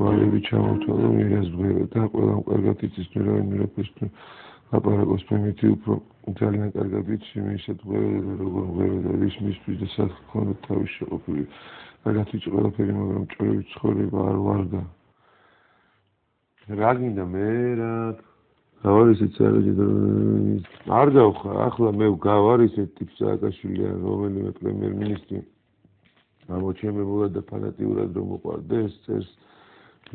გვარები ჩამოვთვალა მირაზღვრება ყველამ კარგად იცის მე რა ვიმეორებ ლაპარაკობს პრემიტი უფრო ძალიან კარგად იცი მიისეთ გვერდზე როგორ გვერდა რის მისთვის და სად გქონდათ თავის შეყოფილი რაღაც იცი ყველაფერი მაგრამ ჭრები ცხოვრება არ ვარდა რა გინდა მე რა გავარ ისეც არ დავხარ ახლა მე გავარ ისეთ ტიპს სააკაშვილი ან რომელიმე პრემიერ-მინისტრი გამოჩემებულად და ფანატიურად რომ მოყარდეს წერს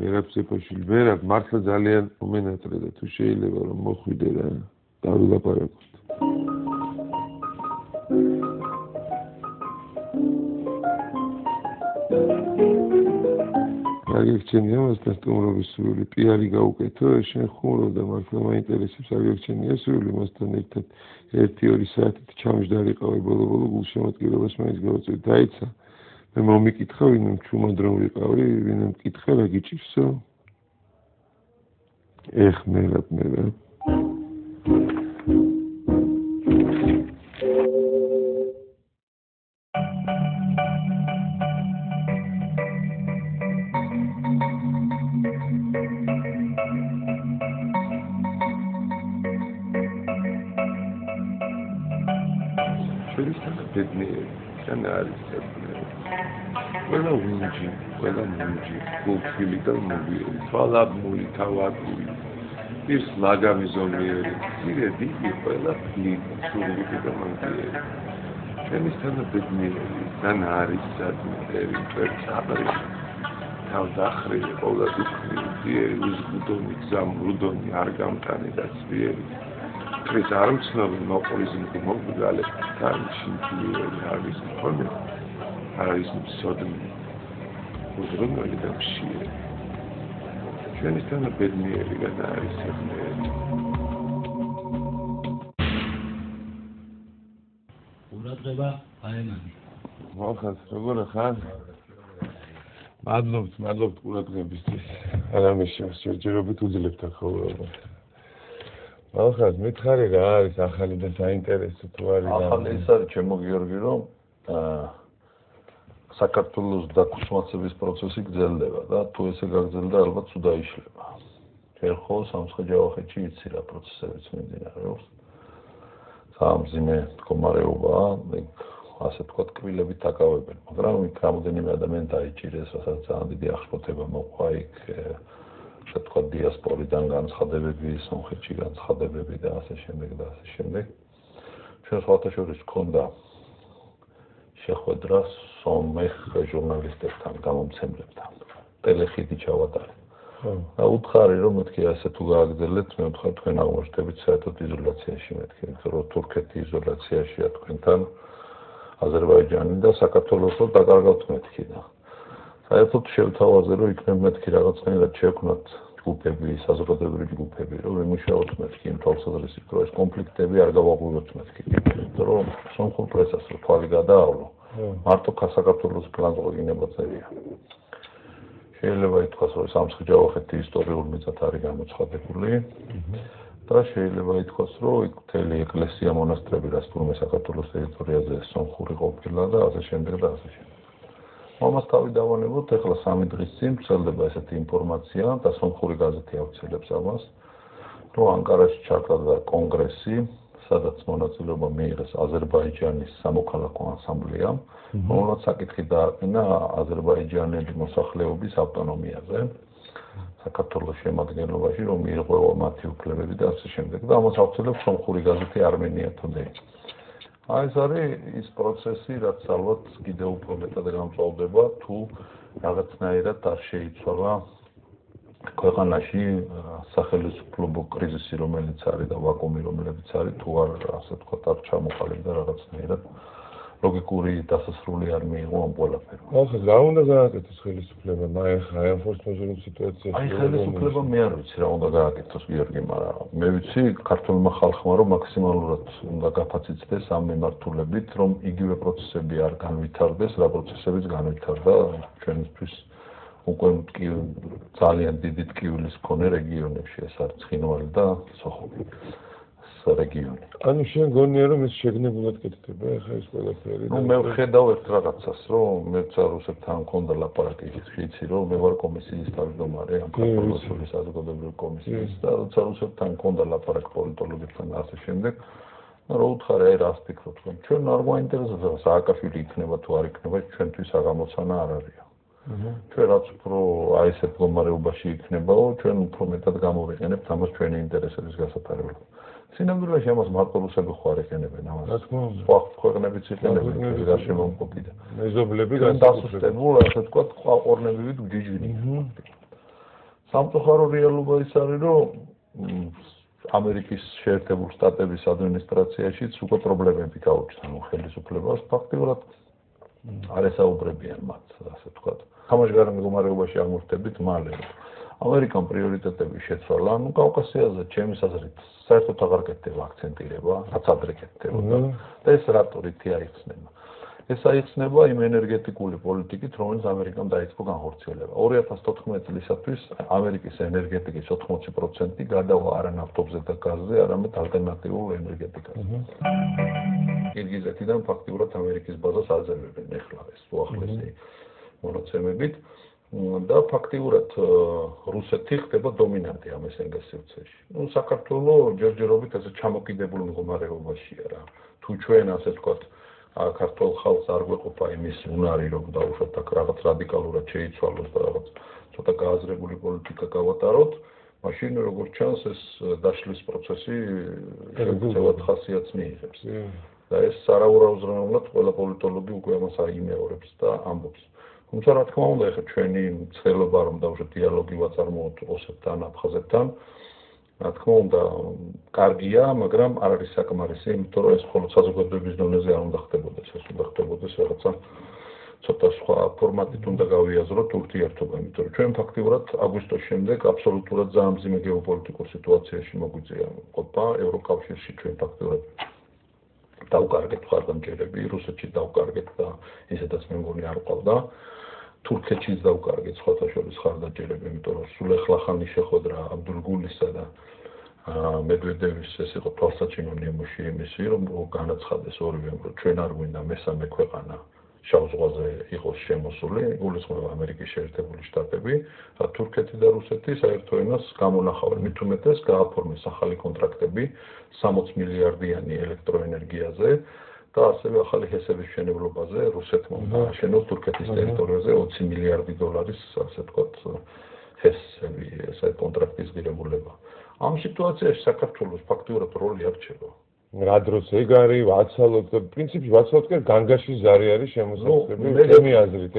მერაფს ეფოშილი მერაფ მართლა ძალიან მომენატრე და თუ შეიძლება რომ მოხვიდე რა დავილაპარაკოთ აგექცენია მას სტუმრობის სული პიარი გაუკეთო შენ ხურო და მართლა მაინტერესებს აგექცენია სული მასთან ერთად 1-2 საათით ჩამჯდარიყავი ბოლო-ბოლო გულშემატკივრობას მაინც გავწევი დაიცა მე მომიკითხა ვინმე ჩუმად რომ ვიყავი ვინმე მკითხა რა გიჭირსო ეხ მერად Fala muito ao abrigo. Isso larga me zoneiro. Tira de que pela fita sobre o que da mangueira. Ele está na bedneira, está na área de ele percebe. Tal dakhre bola de ele os botões zamrudon yargam candidatas ele. Três armas não no polícia que morre gale está chintinho ele armas fome. Armas sodom. Os rumores da psia. Then it's kind of bit near the guy. საქართველოს დაკუსმაცების პროცესი გრძელდება და თუ ესე გაგრძელდა ალბათ ცუდა იშლება. ერთხო სამცხე-ჯავახეთში იცი რა პროცესებიც მიმდინარეობს. სამძიმე მდგომარეობაა, იქ ასე თქვა კბილებით დაკავებენ, მაგრამ იქ რამოდენიმე ადამიანი დაიჭირეს, რასაც ძალიან დიდი აღშფოთება მოყვა იქ ასე თქვა დიასპორიდან განცხადებები, სომხეთში განცხადებები და ასე შემდეგ და ასე შემდეგ. ჩვენ საერთაშორისო კონდა შეხვედრა სომეხ ჟურნალისტებთან გამომცემლებთან ტელეხიდი ჩავატარე და უთხარი რომ მეთქი ასე თუ გააგრძელეთ მე ვთქვა თქვენ აღმოჩნდებით საერთოდ იზოლაციაში მეთქი რომ თურქეთი იზოლაციაშია თქვენთან აზერბაიჯანი და საქართველოს რო დაკარგავთ მეთქი და საერთოდ შევთავაზე რომ იქნება მეთქი რაღაცნაირად შექმნათ ჯგუფები საზოგადოებრივი ჯგუფები რომ ვიმუშაოთ მეთქი იმ თვალსაზრისით რომ ეს კონფლიქტები არ გავაღვივოთ მეთქი რომ სომხურ პრესას რო თვალი გადაავლო მარტო საქართველოს პლანტოგინება წერია. შეიძლება ითქვას, რომ სამცხე-ჯავახეთი ისტორიულ მიწად არის გამოცხადებული და შეიძლება ითქვას, რომ მთელი ეკლესია მონასტრები რაც თურმე საქართველოს ტერიტორიაზე სომხური ყოფილა და ასე შემდეგ და ასე შემდეგ. ამას თავი დავანებოთ, ეხლა 3 დღის წინ ვრცელდება ესეთი ინფორმაცია და სომხური გაზეთი აუცილებს ამას, რომ ანკარაში ჩატარდა კონგრესი სადაც მონაწილეობა მიიღეს აზერბაიჯანის სამოქალაქო ანსამბლეამ, რომელმაც საკითხი დააყენა აზერბაიჯანელი მოსახლეობის ავტონომიაზე, საქართველოს შემადგენლობაში, რომ მიეღო მათი უფლებები და ასე შემდეგ. და ამას აუცილებს სომხური გაზეთი Armenia Today. აი ეს არის ის პროცესი, რაც ალბათ კიდევ უფრო მეტად გამწვავდება, თუ რაღაცნაირად არ შეიცვალა ქვეყანაში სახელმწიფო კრიზისი რომელიც არის და ვაკუუმი რომელიც არის თუ არ ასე ვთქვათ არ ჩამოყალიბდა რაღაცნაირად ლოგიკური დასასრული არ მიიღო ამ ყველაფერს. ახლა რა უნდა გააკეთოს ხელისუფლება? აი ანფორსმენტის სიტუაციაში. აი ხელისუფლება მე არ ვიცი რა უნდა გააკეთოს გიორგი, მაგრამ მე ვიცი ქართულმა ხალხმა რომ მაქსიმალურად უნდა გაფაციცდეს ამ მიმართულებით რომ იგივე პროცესები არ განვითარდეს, რა პროცესებიც განვითარდა ჩვენთვის უკვე ძალიან დიდი ტკივილის მქონე რეგიონებში ეს არის ცხინვალი და სოხუმი რეგიონი. Ანუ შენ გონია რომ ეს შეგნებულად კეთდება ახლა ეს ყველაფერი. Ну მე ვხედავ ერთ რაღაცას რომ მეცა რუსებთან მქონდა ლაპარაკი ხიცი რომ მე ვარ კომისიის თავმჯდომარე ამ პროგრამის საზოგადოებრივი კომისიის და როცა რუსებთან მქონდა ლაპარაკი პოლიტოლოგებთან ასე შემდეგ რა უთხარ აი რას ფიქრობ ჩვენ არ გვაინტერესებს სააკაშვილი იქნება თუ არ იქნება ჩვენთვის საგამოცანა არ არის. Ჩვენ რაც უფრო აი ესე მდგომარეობაში იქნებაო ჩვენ უფრო მეტად გამოვიყენებთ ამას ჩვენი ინტერესების გასათარებლად. Სინამდვილეში ამას მარტო რუსები ხო არ იყენებენ ამას. რა თქმა უნდა, სხვა ქვეყნებიც იყენებენ გარშემომყოფი და მეზობლები გასუსტებული, ასე თქვა, სხვა ყორნებივით გიჯვინი. სამწუხარო რეალობა ის არის, რომ ამერიკის შეერთებული შტატების ადმინისტრაციაშიც უკვე პრობლემები გაუჩნდა ამ ხელისუფლებას ფაქტიურად არ ესაუბრებიან მათ, ასე თქვა. თამაშგარ მდგომარეობაში აღმოჩნდებით მალე ამერიკამ პრიორიტეტები შეცვალა, ну კავკასიაზე ჩემს აზრით საერთოდ აღარ კეთდება აქცენტირება, რაც ადრე კეთდებოდა და ეს რატორიტი აიხსნება. ეს აიხსნება იმ ენერგეტიკული პოლიტიკით, რომელიც ამერიკამ დაიწყო განხორციელება. 2014 წლისათვის ამერიკის ენერგეტიკის 80% გადავა არა ნავთობზე და გაზზე, არამედ ალტერნატიულ ენერგეტიკაზე. ყირგიზეთიდან ფაქტიურად ამერიკის ბაზას აძევებენ ახლა ეს უახლესი მონაცემებით. და ფაქტიურად რუსეთი ხდება დომინანტი ამ ენერგეტიკის სივრცეში. Ну საქართველოს ჯერჯერობით ასე ჩამოკიდებულ მდგომარეობაშია რა. თუ ჩვენ ასე ვთქვათ, ქართულ ხალხს არ გვეყოფა იმის უნარი რომ დაუშვათ აქ რაღაც რადიკალურად შეიცვალოს და რაღაც ცოტა გააზრებული პოლიტიკა გავატაროთ, მაშინ როგორც ჩანს ეს დაშლის პროცესი ცოტა ხასიათს მიიღებს. და ეს არაურავსროვნად ყველა პოლიტოლოგი უკვე ამას აიმეორებს და ამბობს. თუმცა რა თქმა უნდა ეხლა ჩვენი ცდილება რომ დავუშვათ დიალოგი ვაწარმოოთ ოსებთან, აფხაზებთან, რა თქმა უნდა კარგია, მაგრამ არ არის საკმარისი, იმიტომ რომ ეს მხოლოდ საზოგადოების დონეზე არ უნდა ხდებოდეს, ეს უნდა ხდებოდეს რაღაცა ცოტა სხვა ფორმატით უნდა გავიაზროთ ურთიერთობა, იმიტომ რომ ჩვენ ფაქტიურად აგვისტოს შემდეგ აბსოლუტურად ძამძიმე გეოპოლიტიკურ სიტუაციაში მოგვიწია ევროკავშირში ჩვენ ფაქტიურად დავკარგეთ ხარდამჭერები, რუსეთში დავკარგეთ და ისედაც მე მგონი არ ყავდა. თურქეთშიც დავკარგეთ სხვათა შორის ხარდამჭერები, იმიტომ რომ სულ ახლა ხანი შეხვედრა აბდულგულისა და მედვედევის ეს იყო თვალსაჩინო მისიო, რომ განაცხადეს ორივე, რომ ჩვენ არ გვინდა მესამე ქვეყანა შავ ზღვაზე იყოს შემოსული, გულისხმობა ამერიკის შეერთებული შტატები, და თურქეთი და რუსეთი საერთო ენას გამონახავენ. მით უმეტეს გააფორმეს ახალი კონტრაქტები 60 მილიარდიანი ელექტროენერგიაზე და ასევე ახალი ჰესების მშენებლობაზე რუსეთმა გააშენოს თურქეთის ტერიტორიაზე 20 მილიარდი დოლარის, ასე ვთქვათ, ჰესები, ეს კონტრაქტის ღირებულება. ამ სიტუაციაში საქართველოს ფაქტიურად როლი არ ჩება. Radros Egari, Vatsalot, principally Vatsalot, Gangashi Zari არის შემოსაზღვრული ჩემი აზრით.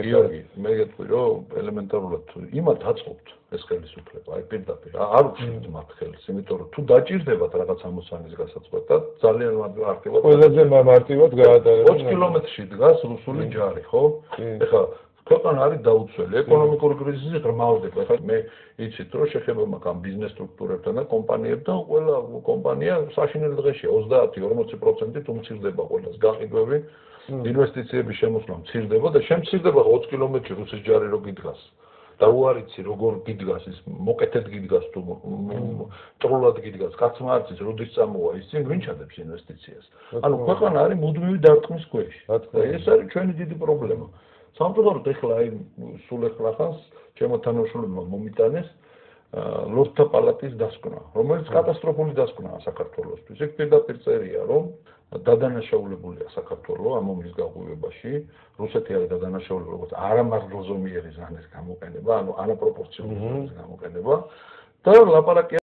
მე გეტყვი რომ ელემენტარულად იმათ აწყობთ ეს ხელისუფლება, აი პირდაპირ არ უჩნევთ მათ ხელს, იმიტომ რომ თუ დაჭირდებათ რაღაც ამოსანის გასაწყვეტად, ძალიან მარტივად. ყველაზე მარტივად გაატარებთ. 20 კილომეტრში დგას რუსული ჯარი, ხო? ეხლა ქვეყანა არის დაუცველი, ეკონომიკური კრიზისი ღრმავდება. ეხლა მე იცით რომ შეხება მაქვს ამ ბიზნეს სტრუქტურებთან და კომპანიებთან, ყველა კომპანია საშინელი დღეშია 30-40%-ით უმცირდება ყველას გაყიდვები, ინვესტიციების შემოსვლა მცირდება და შემცირდება 20 კილომეტრში რუსეთის ჯარი რო გიდგას. და უარიცი როგორ გიდგას ის, მოკეთედ გიდგას თუ ტრულად გიდგას, კაცმა არ იცის როდის წამოვა ის წინ, ვინ ჩადებს ინვესტიციას. ანუ ქვეყანა არის მუდმივი დარტყმის ქვეშ. ეს არის ჩვენი დიდი პრობლემა. სამწუხაროდ ეხლა სულ ახლა ხანს ჩემო თანამშრომლებმა მომიტანეს ლორდთა პალატის დასკვნა, რომელიც კატასტროფული დასკვნაა საქართველოსთვის. ეგ პირდაპირ წერია, რომ დადანაშაულებულია საქართველო ამ ომის გაღვივებაში, რუსეთი არის დადანაშაული როგორც არამარჯვოზომიერი ზანის გამოყენება, ანუ არაპროპორციული ზანის გამოყენება და ლაპარაკი